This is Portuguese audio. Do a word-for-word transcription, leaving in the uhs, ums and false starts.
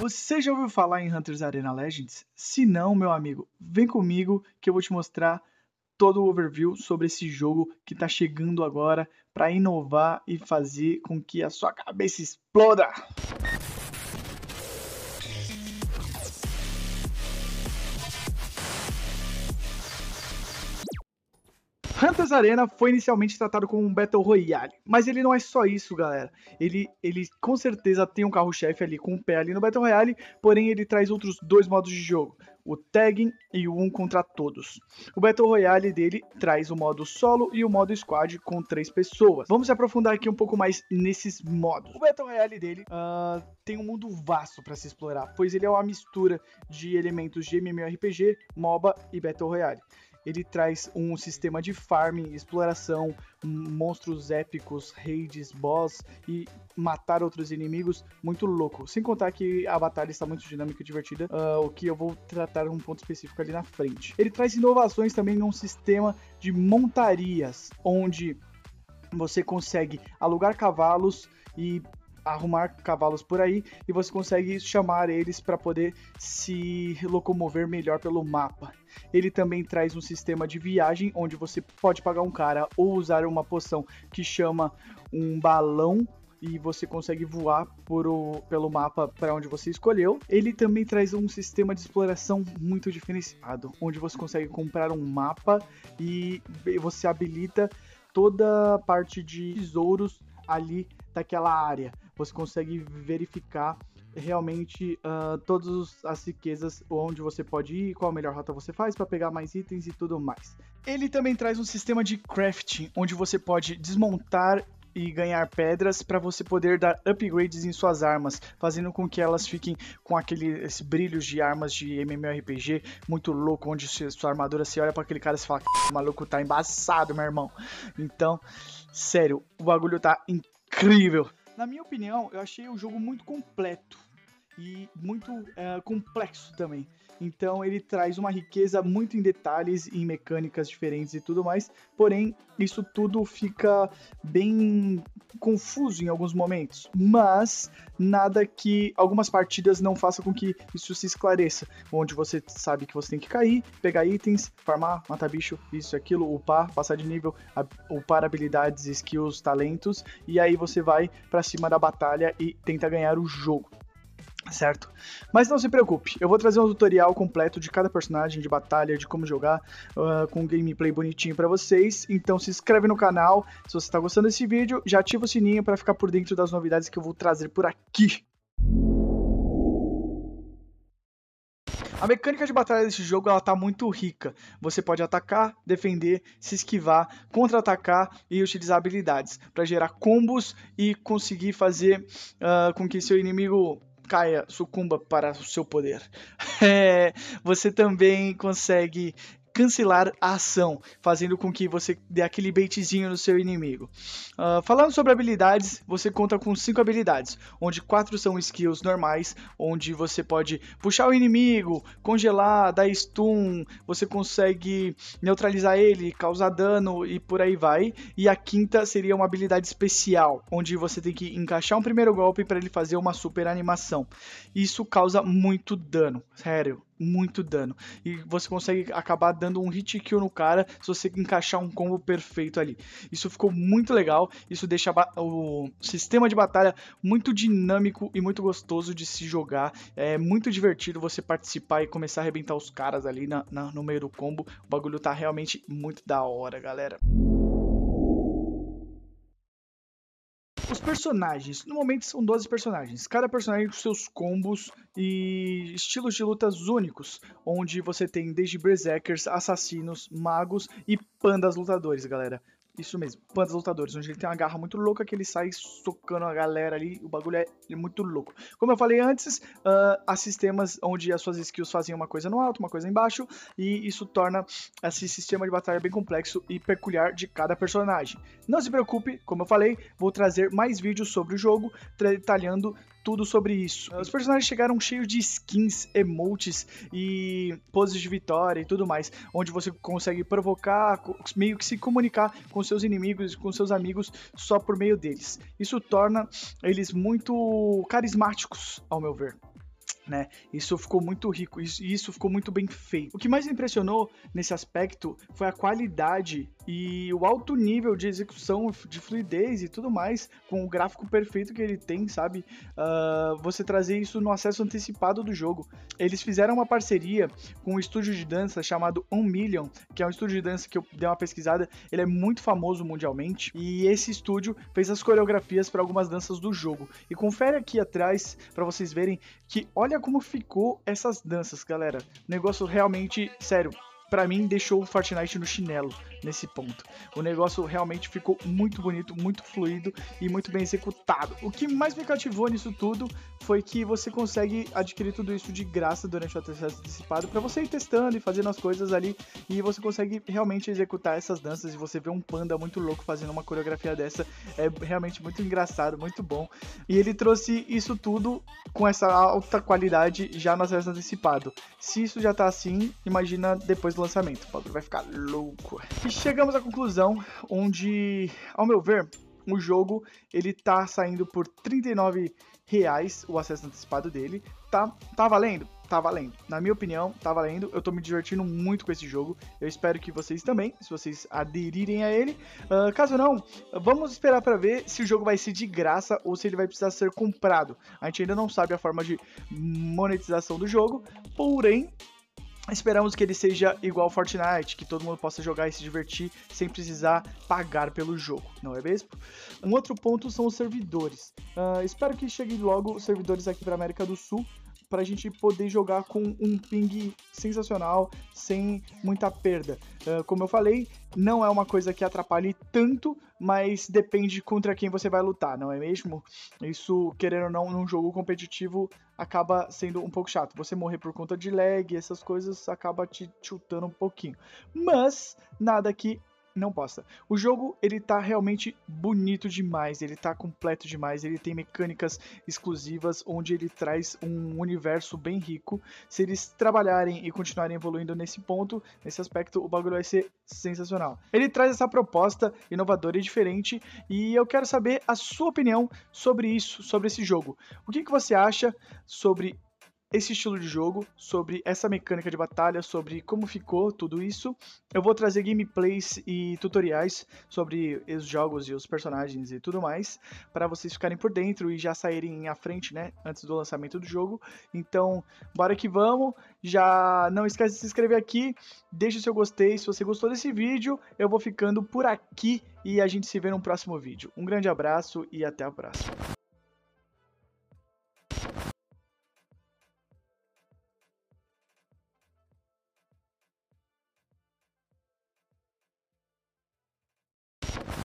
Você já ouviu falar em Hunter's Arena Legends? Se não, meu amigo, vem comigo que eu vou te mostrar todo o overview sobre esse jogo que está chegando agora para inovar e fazer com que a sua cabeça exploda! Hunter's Arena foi inicialmente tratado como um Battle Royale, mas ele não é só isso, galera. Ele, ele com certeza tem um carro-chefe ali, com um pé ali no Battle Royale, porém ele traz outros dois modos de jogo, o Tagging e o Um Contra Todos. O Battle Royale dele traz o modo solo e o modo squad com três pessoas. Vamos se aprofundar aqui um pouco mais nesses modos. O Battle Royale dele uh, tem um mundo vasto para se explorar, pois ele é uma mistura de elementos de MMORPG, MOBA e Battle Royale. Ele traz um sistema de farming, exploração, monstros épicos, raids, boss e matar outros inimigos muito louco. Sem contar que a batalha está muito dinâmica e divertida, uh, o que eu vou tratar num ponto específico ali na frente. Ele traz inovações também num sistema de montarias, onde você consegue alugar cavalos e arrumar cavalos por aí, e você consegue chamar eles para poder se locomover melhor pelo mapa. Ele também traz um sistema de viagem, onde você pode pagar um cara ou usar uma poção que chama um balão, e você consegue voar por o, pelo mapa para onde você escolheu. Ele também traz um sistema de exploração muito diferenciado, onde você consegue comprar um mapa e você habilita toda a parte de tesouros ali daquela área. Você consegue verificar realmente uh, todas as riquezas, onde você pode ir, qual a melhor rota você faz para pegar mais itens e tudo mais. Ele também traz um sistema de crafting, onde você pode desmontar e ganhar pedras para você poder dar upgrades em suas armas, fazendo com que elas fiquem com aqueles brilhos de armas de MMORPG muito louco, onde sua armadura, se olha para aquele cara e fala: "C... maluco, tá embaçado, meu irmão". Então, sério, o bagulho tá incrível. Na minha opinião, eu achei o jogo muito completo e muito uh, complexo também. Então ele traz uma riqueza muito em detalhes, em mecânicas diferentes e tudo mais. Porém, isso tudo fica bem confuso em alguns momentos. Mas nada que algumas partidas não façam com que isso se esclareça. Onde você sabe que você tem que cair, pegar itens, farmar, matar bicho, isso e aquilo, upar, passar de nível, upar habilidades, skills, talentos. E aí você vai pra cima da batalha e tenta ganhar o jogo. Certo? Mas não se preocupe, eu vou trazer um tutorial completo de cada personagem, de batalha, de como jogar, uh, com um gameplay bonitinho pra vocês. Então se inscreve no canal, se você tá gostando desse vídeo, já ativa o sininho pra ficar por dentro das novidades que eu vou trazer por aqui. A mecânica de batalha desse jogo, ela tá muito rica. Você pode atacar, defender, se esquivar, contra-atacar e utilizar habilidades pra gerar combos e conseguir fazer uh, com que seu inimigo caia, sucumba para o seu poder. É, você também consegue cancelar a ação, fazendo com que você dê aquele baitzinho no seu inimigo. Uh, falando sobre habilidades, você conta com cinco habilidades, onde quatro são skills normais, onde você pode puxar o inimigo, congelar, dar stun, você consegue neutralizar ele, causar dano e por aí vai. E a quinta seria uma habilidade especial, onde você tem que encaixar um primeiro golpe para ele fazer uma super animação. Isso causa muito dano, sério. Muito dano, e você consegue acabar dando um hit kill no cara se você encaixar um combo perfeito ali. Isso ficou muito legal, isso deixa o sistema de batalha muito dinâmico e muito gostoso de se jogar. É muito divertido você participar e começar a arrebentar os caras ali na, na, no meio do combo. O bagulho tá realmente muito da hora, galera. Os personagens, no momento são doze personagens, cada personagem com seus combos e estilos de lutas únicos, onde você tem desde berserkers, assassinos, magos e pandas lutadores, galera. Isso mesmo, pandas lutadores, onde ele tem uma garra muito louca que ele sai socando a galera ali, o bagulho é, é muito louco. Como eu falei antes, uh, há sistemas onde as suas skills fazem uma coisa no alto, uma coisa embaixo, e isso torna esse sistema de batalha bem complexo e peculiar de cada personagem. Não se preocupe, como eu falei, vou trazer mais vídeos sobre o jogo, detalhando tudo sobre isso. Os personagens chegaram cheios de skins, emotes e poses de vitória e tudo mais, onde você consegue provocar, meio que se comunicar com seus inimigos e com seus amigos só por meio deles. Isso torna eles muito carismáticos, ao meu ver. né? Isso ficou muito rico, isso, isso ficou muito bem feito. O que mais me impressionou nesse aspecto foi a qualidade e o alto nível de execução, de fluidez e tudo mais, com o gráfico perfeito que ele tem, sabe? Uh, você trazer isso no acesso antecipado do jogo. Eles fizeram uma parceria com um estúdio de dança chamado One Million, que é um estúdio de dança que eu dei uma pesquisada, ele é muito famoso mundialmente, e esse estúdio fez as coreografias para algumas danças do jogo. E confere aqui atrás para vocês verem que olha como ficou essas danças, galera. Negócio realmente sério. Pra mim, deixou o Fortnite no chinelo nesse ponto. O negócio realmente ficou muito bonito, muito fluido e muito bem executado. O que mais me cativou nisso tudo foi que você consegue adquirir tudo isso de graça durante o acesso antecipado, pra você ir testando e fazendo as coisas ali, e você consegue realmente executar essas danças, e você vê um panda muito louco fazendo uma coreografia dessa. É realmente muito engraçado, muito bom. E ele trouxe isso tudo com essa alta qualidade já no acesso antecipado. Se isso já tá assim, imagina depois lançamento, o bagulho vai ficar louco. E chegamos à conclusão, onde, ao meu ver, o jogo ele tá saindo por trinta e nove reais, o acesso antecipado dele. Tá, tá valendo? Tá valendo. Na minha opinião, tá valendo. Eu tô me divertindo muito com esse jogo. Eu espero que vocês também, se vocês aderirem a ele. Uh, caso não, vamos esperar pra ver se o jogo vai ser de graça ou se ele vai precisar ser comprado. A gente ainda não sabe a forma de monetização do jogo, porém, esperamos que ele seja igual Fortnite, que todo mundo possa jogar e se divertir sem precisar pagar pelo jogo, não é mesmo? Um outro ponto são os servidores. Uh, espero que cheguem logo os servidores aqui para América do Sul, para a gente poder jogar com um ping sensacional, sem muita perda. Uh, como eu falei, não é uma coisa que atrapalhe tanto, mas depende contra quem você vai lutar, não é mesmo? Isso, querendo ou não, num jogo competitivo, acaba sendo um pouco chato. Você morrer por conta de lag, essas coisas, acaba te chutando um pouquinho. Mas, nada que não possa. O jogo, ele tá realmente bonito demais, ele tá completo demais, ele tem mecânicas exclusivas, onde ele traz um universo bem rico. Se eles trabalharem e continuarem evoluindo nesse ponto, nesse aspecto, o bagulho vai ser sensacional. Ele traz essa proposta inovadora e diferente, e eu quero saber a sua opinião sobre isso, sobre esse jogo. O que que você acha sobre esse estilo de jogo, sobre essa mecânica de batalha, sobre como ficou tudo isso? Eu vou trazer gameplays e tutoriais sobre os jogos e os personagens e tudo mais, para vocês ficarem por dentro e já saírem à frente, né, antes do lançamento do jogo. Então, bora que vamos! Já não esquece de se inscrever aqui, deixa o seu gostei, se você gostou desse vídeo. Eu vou ficando por aqui e a gente se vê no próximo vídeo. Um grande abraço e até a próxima!